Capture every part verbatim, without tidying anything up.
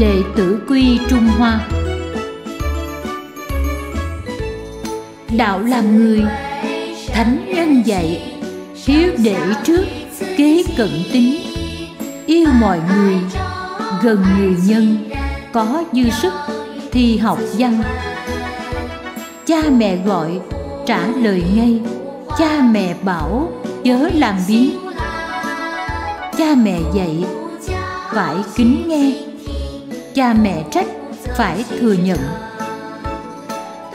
Đệ tử quy Trung Hoa. Đạo làm người, thánh nhân dạy, hiếu đệ trước, kế cận tín, yêu mọi người, gần người nhân, có dư sức thì học văn. Cha mẹ gọi trả lời ngay, cha mẹ bảo chớ làm biếng. Cha mẹ dạy phải kính nghe, cha mẹ trách phải thừa nhận.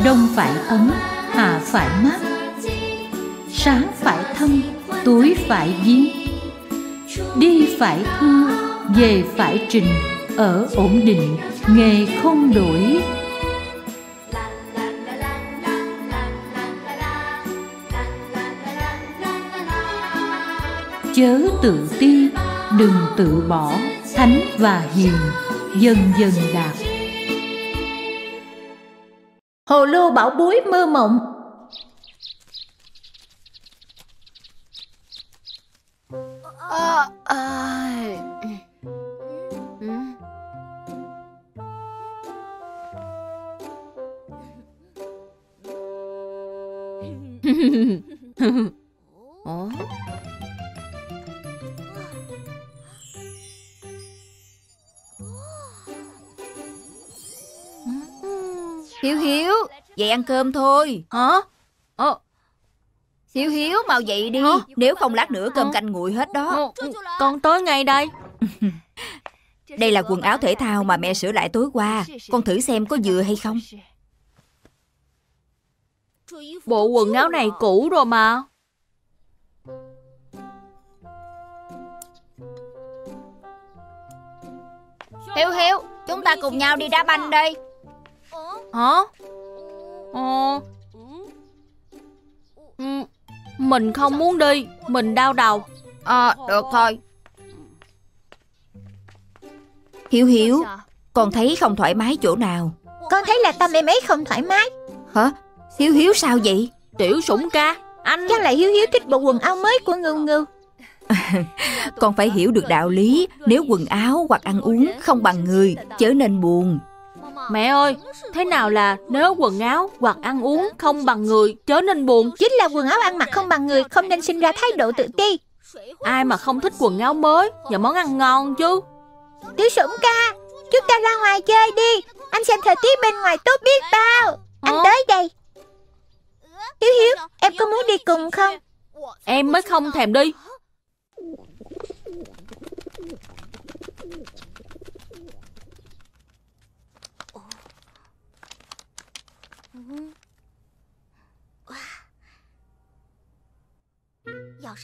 Đông phải ấm, hạ phải mát, sáng phải thâm, tối phải giếng. Đi phải thưa, về phải trình, ở ổn định, nghề không đổi. Chớ tự ti, đừng tự bỏ, thánh và hiền dần dần đạt. Hồ Lô Bảo Bối Mơ Mộng. À, à... Ủa? Hiếu Hiếu, vậy ăn cơm thôi. Hả? Ờ. Hiếu Hiếu mau dậy đi. Hả? Nếu không lát nữa cơm canh nguội hết đó. Con tới ngay đây. Đây là quần áo thể thao mà mẹ sửa lại tối qua. Con thử xem có vừa hay không. Bộ quần áo này cũ rồi mà. Hiếu Hiếu, chúng ta cùng nhau đi đá banh đây. Hả? Ờ. Ừ. Mình không muốn đi, mình đau đầu. Ờ, à, được thôi. Hiếu Hiếu, con thấy không thoải mái chỗ nào? Con thấy là tâm em ấy không thoải mái. Hả? Hiếu Hiếu sao vậy? Tiểu Sủng ca, anh... Chắc là Hiếu Hiếu thích bộ quần áo mới của Ngưu Ngưu. Con phải hiểu được đạo lý, nếu quần áo hoặc ăn uống không bằng người, chớ nên buồn. Mẹ ơi, thế nào là nếu quần áo hoặc ăn uống không bằng người chớ nên buồn? Chính là quần áo ăn mặc không bằng người, không nên sinh ra thái độ tự ti. Ai mà không thích quần áo mới và món ăn ngon chứ. Tiểu Sủng ca, chúng ta ra ngoài chơi đi. Anh xem thời tiết bên ngoài tốt biết bao. Anh à? Tới đây. Hiếu Hiếu, em có muốn đi cùng không? Em mới không thèm đi.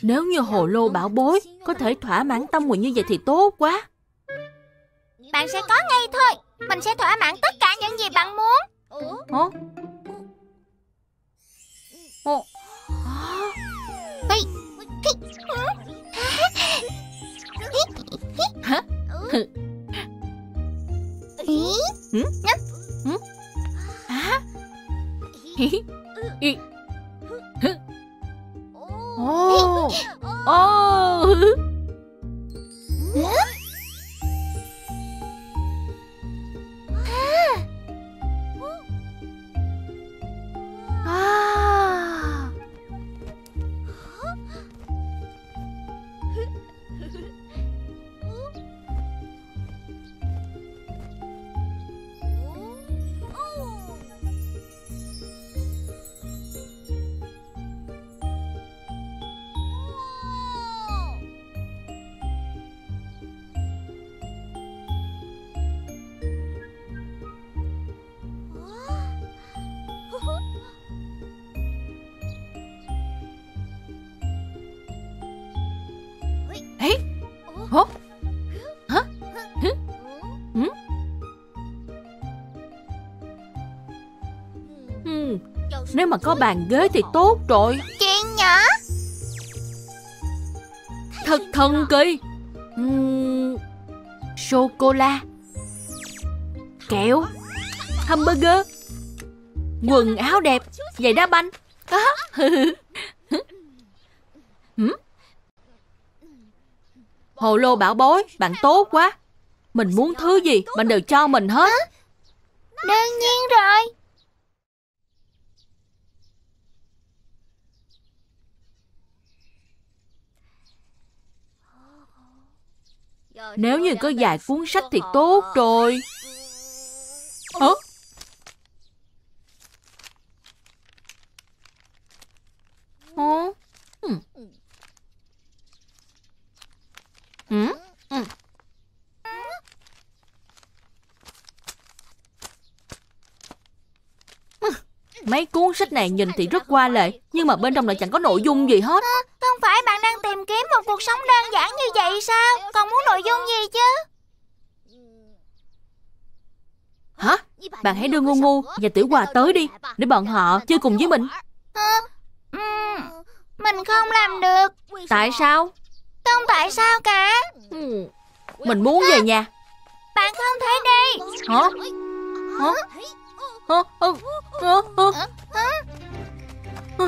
Nếu như Hồ Lô Bảo Bối có thể thỏa mãn tâm nguyện như vậy thì tốt quá. Bạn sẽ có ngay thôi. Mình sẽ thỏa mãn tất cả những gì bạn muốn. Ủa? Ủa? Hả? Ô, ô. Nếu mà có bàn ghế thì tốt rồi. Chuyện nhỏ. Thật thần kỳ. uhm, Sô-cô-la, kẹo, hamburger, quần áo đẹp, giày đá banh. Hồ Lô Bảo Bối, bạn tốt quá. Mình muốn thứ gì mình đều cho mình hết. Đương nhiên rồi. Nếu như có vài cuốn sách thì tốt rồi. Ơ? Ồ? Ừ. Ừ. Ừ. Mấy cuốn sách này nhìn thì rất qua lệ, nhưng mà bên trong lại chẳng có nội dung gì hết. Không phải bạn đang tìm kiếm một cuộc sống đơn giản như vậy sao? Còn muốn nội dung gì chứ? Hả? Bạn hãy đưa Ngu Ngu và Tiểu Hòa tới đi, để bọn họ chơi cùng với mình. À, um, mình không làm được. Tại sao? Không tại sao cả. Ừ. Mình muốn về nhà. Bạn không thể đi. Hả? Hả? Hả? Hả? Hả? Hả? Hả?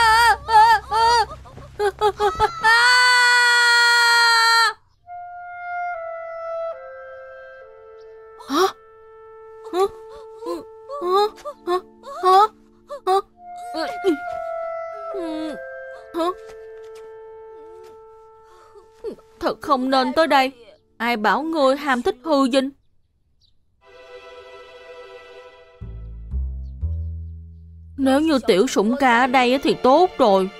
Hả? Thật không nên tới đây. Ai bảo ngươi ham thích hư vinh. Nếu như Tiểu Sủng Ca ở đây thì tốt rồi.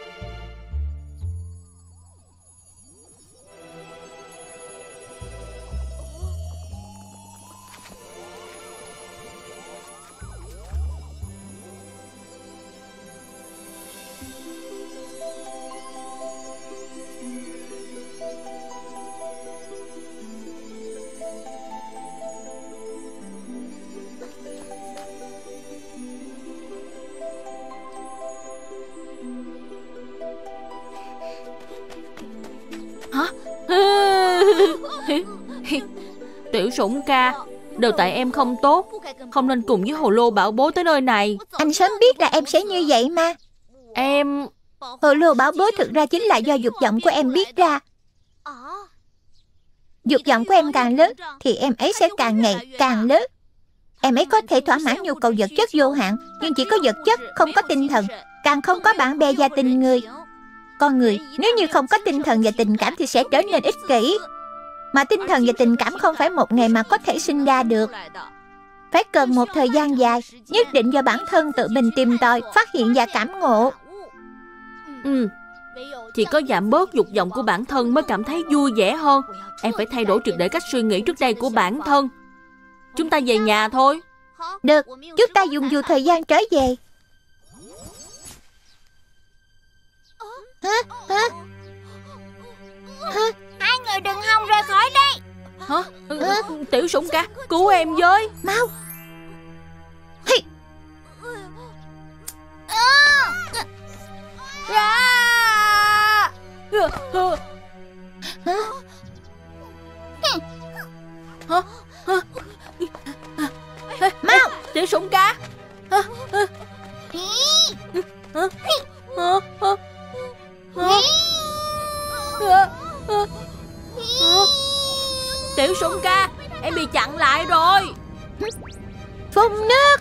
Tiểu Sủng Ca, đều tại em không tốt, không nên cùng với Hồ Lô Bảo Bối tới nơi này. Anh sớm biết là em sẽ như vậy mà. Em... Hồ Lô Bảo Bối thực ra chính là do dục vọng của em biết ra. Dục vọng của em càng lớn thì em ấy sẽ càng ngày càng lớn. Em ấy có thể thỏa mãn nhu cầu vật chất vô hạn, nhưng chỉ có vật chất không có tinh thần, càng không có bạn bè và tình người. Con người nếu như không có tinh thần và tình cảm thì sẽ trở nên ích kỷ. Mà tinh thần và tình cảm không phải một ngày mà có thể sinh ra được. Phải cần một thời gian dài, nhất định do bản thân tự mình tìm tòi, phát hiện và cảm ngộ. Ừ. Chỉ có giảm bớt dục vọng của bản thân mới cảm thấy vui vẻ hơn. Em phải thay đổi triệt để cách suy nghĩ trước đây của bản thân. Chúng ta về nhà thôi. Được, chúng ta dùng dù thời gian trở về. Hả? Hả? Hả? Hai người đừng hòng rời khỏi đi. Hả? Ừ. Tiểu Sủng Ca, cứu em với. Mau. Hi. À. Hả? Mau. Tiểu Sủng Ca. Hả? Hả? Hả? Hả? Tiểu Sủng Ca, em bị chặn lại rồi. Phun nước.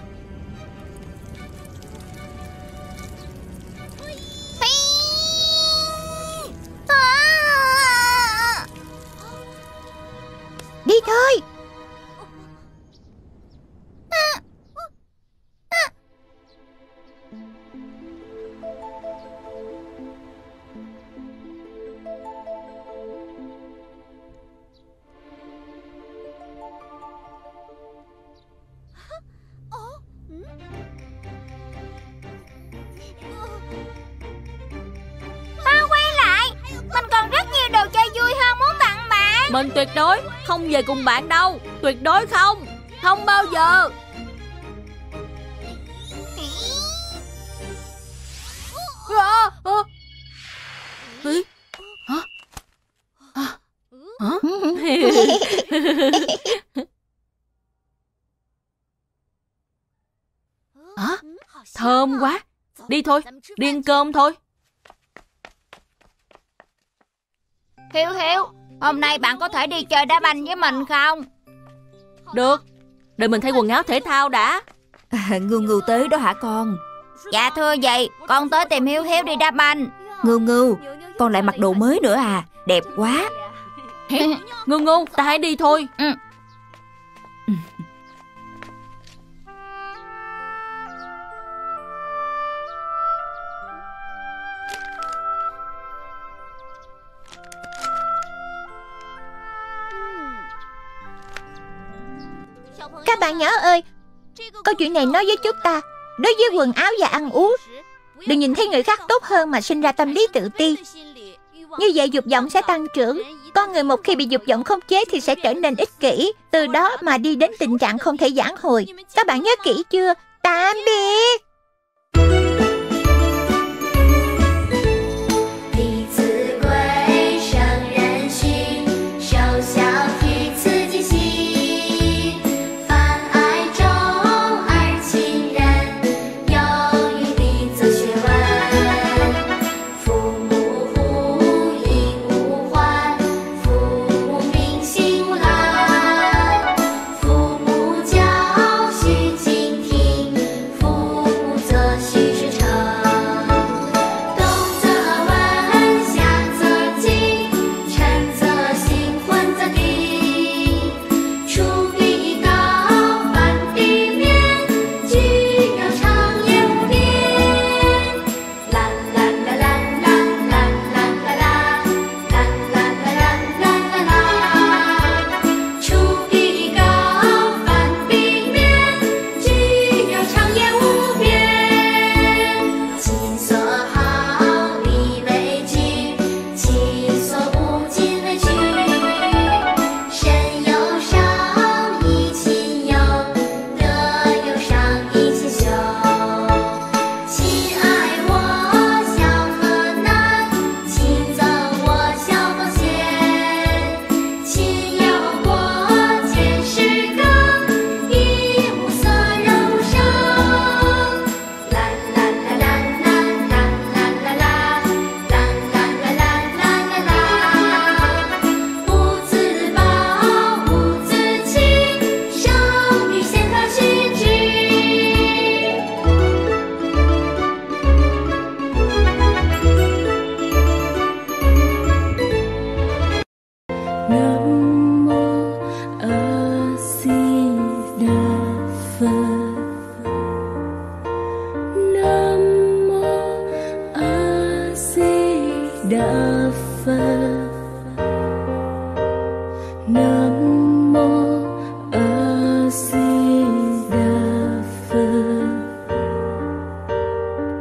Đi thôi. Mình tuyệt đối không về cùng bạn đâu. Tuyệt đối không. Không bao giờ. Hả? Hả? Hả? Hả? Thơm quá. Đi thôi, đi ăn cơm thôi. Hiếu Hiếu, hôm nay bạn có thể đi chơi đá banh với mình không? Được, đợi mình thay quần áo thể thao đã. À, Ngưu Ngưu tới đó hả con? Dạ thưa dì, con tới tìm Hiếu Hiếu đi đá banh. Ngưu Ngưu, con lại mặc đồ mới nữa à? Đẹp quá. Ngưu Ngưu, ta hãy đi thôi. Ừ. Các bạn nhỏ ơi, câu chuyện này nói với chúng ta, đối với quần áo và ăn uống, đừng nhìn thấy người khác tốt hơn mà sinh ra tâm lý tự ti. Như vậy dục vọng sẽ tăng trưởng. Con người một khi bị dục vọng khống chế thì sẽ trở nên ích kỷ, từ đó mà đi đến tình trạng không thể vãn hồi. Các bạn nhớ kỹ chưa? Tạm biệt.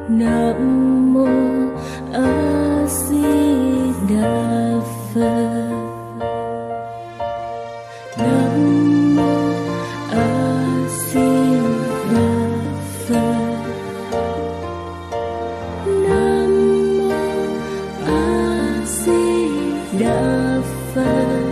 Nam mô A Di Đà Phật.